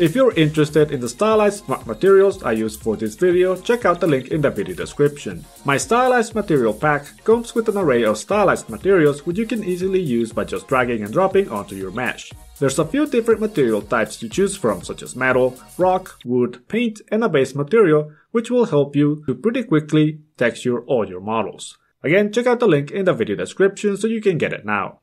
If you're interested in the stylized smart materials I used for this video, check out the link in the video description. My stylized material pack comes with an array of stylized materials which you can easily use by just dragging and dropping onto your mesh. There's a few different material types to choose from, such as metal, rock, wood, paint, and a base material, which will help you to pretty quickly texture all your models. Again, check out the link in the video description so you can get it now.